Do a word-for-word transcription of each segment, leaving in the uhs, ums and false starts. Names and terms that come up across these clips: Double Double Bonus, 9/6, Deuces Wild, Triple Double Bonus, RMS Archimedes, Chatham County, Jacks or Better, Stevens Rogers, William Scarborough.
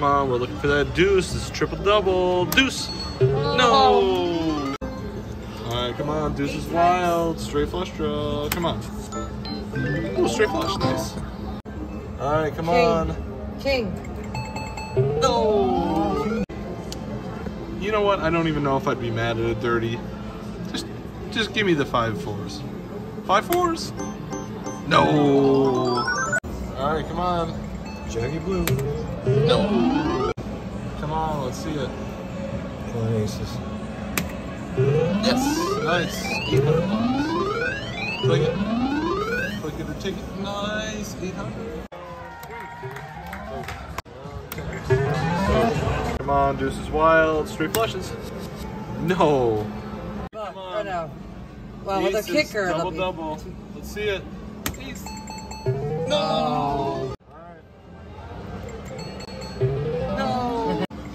Come on, we're looking for that deuce. This is triple-double. Deuce! No! Alright, come on. Deuce is wild. Straight flush draw. Come on. Ooh, straight flush. Nice. Alright, come on. King. No! You know what? I don't even know if I'd be mad at a dirty. Just, just give me the five fours. Five fours? No! Alright, come on. Jaggy blue. No. Come on, let's see it. Nine aces. Yes. Nice. eight hundred bucks. Click it. Click it or take it. Nice. eight hundred. Okay. Come on, deuce is wild. Straight flushes. No. Come on. Wow, well, with a kicker. Double, double. Be... Let's see it. Ace. No.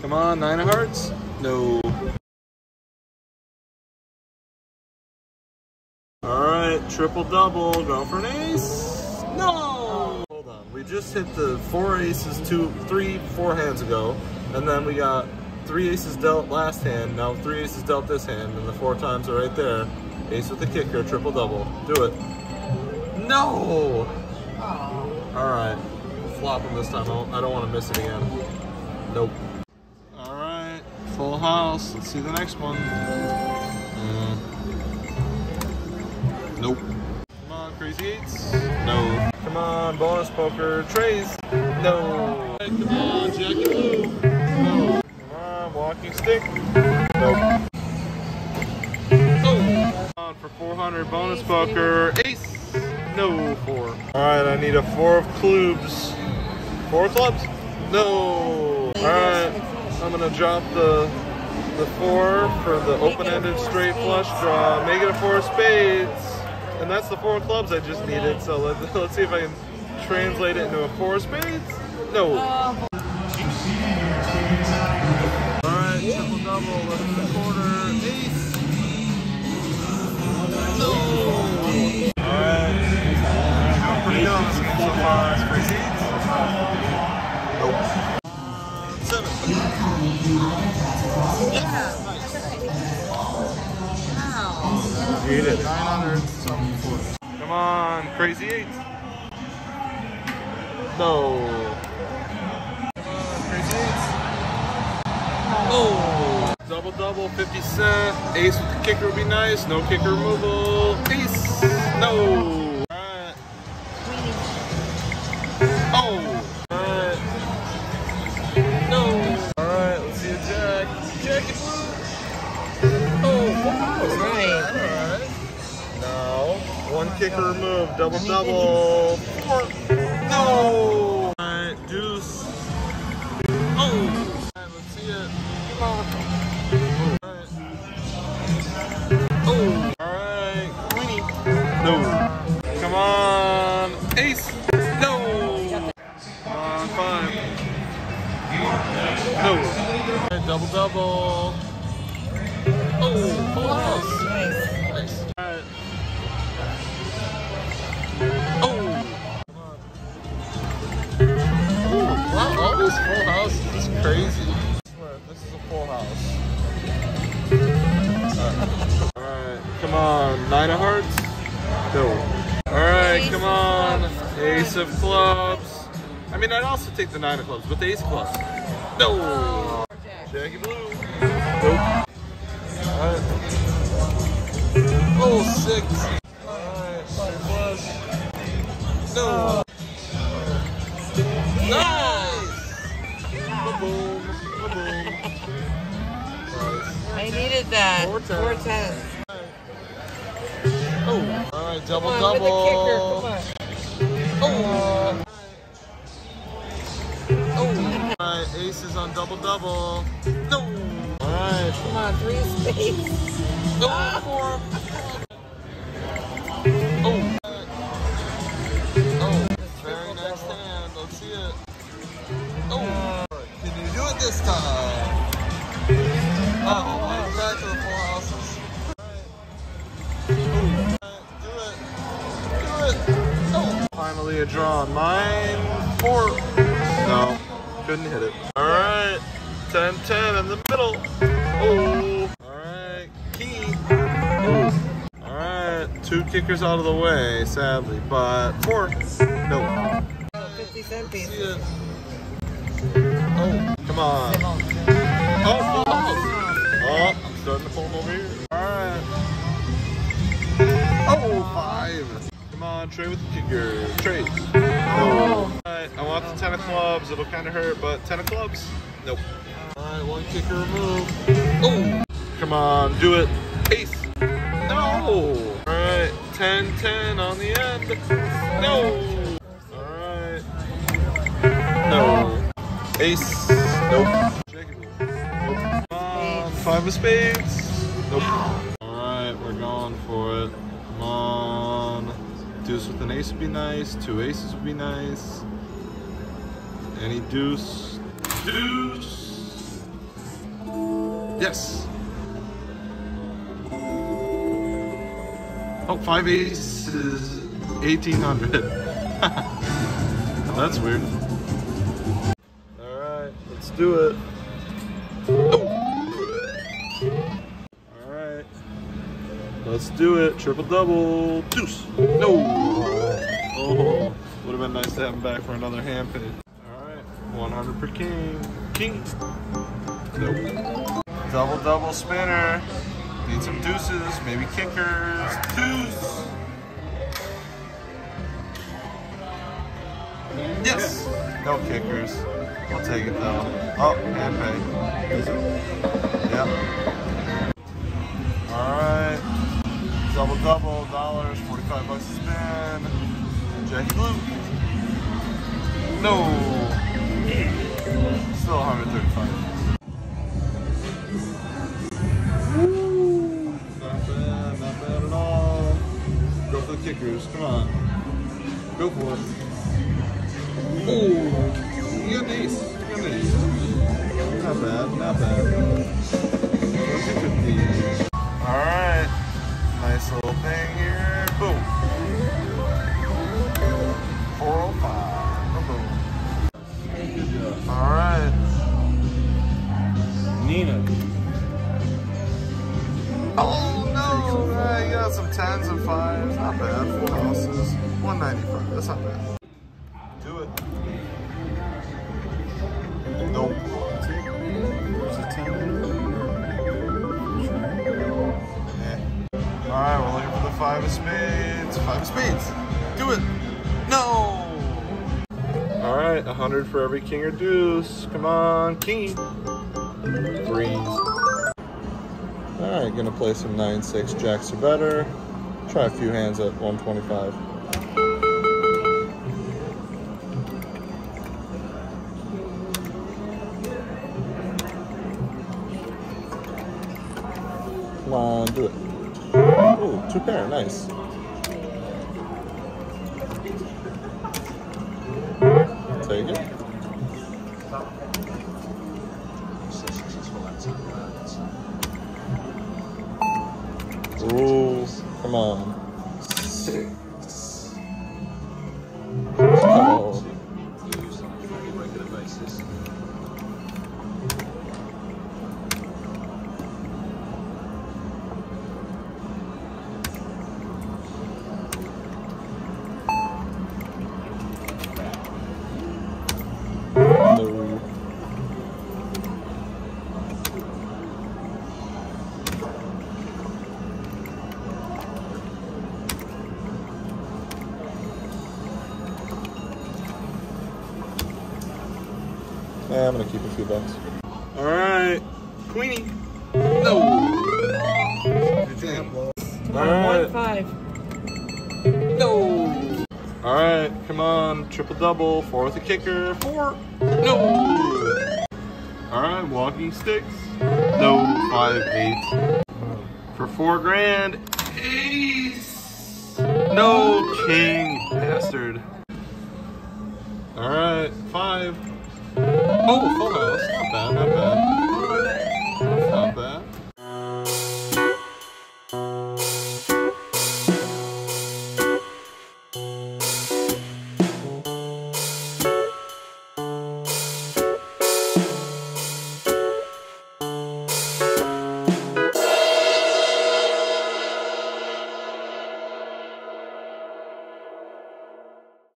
Come on, nine of hearts? No. Alright, triple double. Go for an ace. No! Hold on. We just hit the four aces two three four hands ago. And then we got three aces dealt last hand. Now three aces dealt this hand. And the four times are right there. Ace with the kicker, triple double. Do it. No! Alright. Flop them this time. I don't want to miss it again. Nope. Full house. Let's see the next one. Mm. Nope. Come on, crazy eights. No. Come on, bonus poker. Trays. No. Hey, come on, Jackie Blue. No. Come on, walking stick. Nope. Oh. Come on for four hundred. Bonus poker. Ace. No. Four. Alright, I need a four of clubs. Four clubs? No. Alright. I'm gonna drop the the four for the open-ended straight flush draw. Make it a four of spades, and that's the four of clubs I just needed. So let's let's see if I can translate it into a four of spades. No. Uh, All right, triple double, eleven quarter, ace. No. All right. I'm pretty young so far. It's crazy. Nope. Yeah. Nice. Wow. Eat it. nine hundred. Come on, crazy eight. No. Come on, crazy eight. Oh. Double double, fifty cent. Ace with the kicker would be nice. No kicker removal. Ace. No. All right. Oh. Kicker remove, double double. Four. No. Alright, deuce. Oh. Alright, let's see it. Come on. Alright. Oh. Alright. Queenie. No. Come on. Ace. No. Come on, five. No. Alright, double double. Oh. Full house. Nice. Nice. Alright. This full house is crazy. I swear, this is a full house. Alright, all right, come on. Nine of hearts? No. Alright, come on. Ace of clubs. I mean, I'd also take the nine of clubs, but the ace of clubs. No! Jackie Blue. Nope. Alright. Oh, six. Alright, five plus. No! I needed that. Four tens. Four tens. All right. Oh. All right, double, come on, double. With the kicker. Come on. Oh. Oh. All right, aces on double, double. No. All right. Come on, three spades. No, ah. Four. Oh. Oh. Very nice hand. Let's see it. Oh. Can you do it this time? Oh, I'm back to the full houses. Alright. Do it. Do it. No. Finally a draw on mine. Four. No. Couldn't hit it. Alright. Turn, turn in the middle. Oh, all right, key. Oh, all right, two kickers out of the way, sadly, but four. No. fifty cent piece. Oh, come on. Oh, falls. Oh, I'm starting to fold over here. All right. Oh, five. Come on, trade with the kicker. Trade. Oh. All right, I want the ten of clubs. It'll kind of hurt, but ten of clubs. Nope. All right, one kicker removed. Oh, come on, do it. Ace. No. All right, ten ten on the end. No. All right. No. Ace. Nope. Nope. Come on, five of spades. Nope. All right, we're going for it. Come on. Deuce with an ace would be nice. Two aces would be nice. Any deuce. Deuce. Yes. Oh, five aces, eighteen hundred. That's weird. All right, let's do it. Oh. All right, let's do it. Triple double. Deuce. No. Oh, would have been nice to have him back for another hand pick. one hundred per king. King. Nope. Double, double spinner. Need some deuces, maybe kickers. Deuce. Yes. No kickers. I'll take it though. Oh, and pay. Yep. All right. Double, double, dollars, forty-five bucks a spin. Jackie Blue. No. Still one hundred thirty-five. Woo! Not bad, not bad at all. Go for the kickers, come on. Go for it. Ooh! You got an ace, you got an ace. Not bad, not bad. Alright, nice little thing here. Boom! four oh five. Alright. Nina. Oh no! Alright, you got some tens and fives. Not bad. Four houses. one ninety-five. That's not bad. Do it. Nope. There's a ten. Yeah. Alright, we're looking for the five of spades. Five of spades. Do it. No! Alright, one hundred for every king or deuce. Come on, king. Three. Alright, gonna play some nine six jacks or better. Try a few hands at one twenty-five. Come on, do it. Oh, two pair, nice. Take it. Ooh, come on. Six. Oh. Yeah, I'm gonna keep a few bucks. Alright. Queenie. No. All right. One five. No. Alright, come on. Triple double. Four with a kicker. Four. No. Alright, walking sticks. No. Five, eight. For four grand. Ace. No, king. Bastard. Alright, five. Oh, full house. Not bad, not bad.